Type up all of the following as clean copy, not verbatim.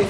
No,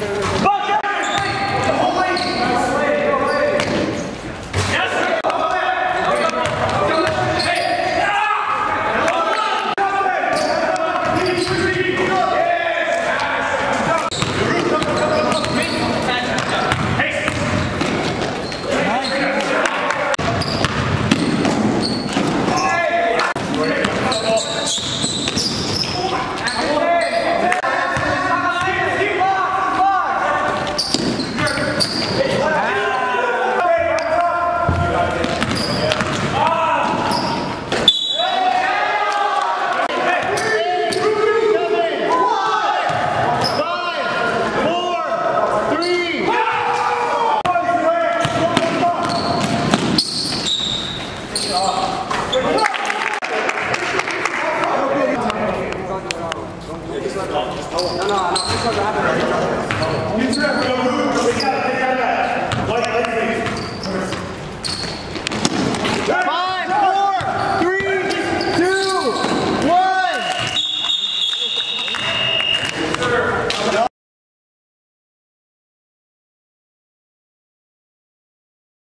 no, no, this doesn't happen.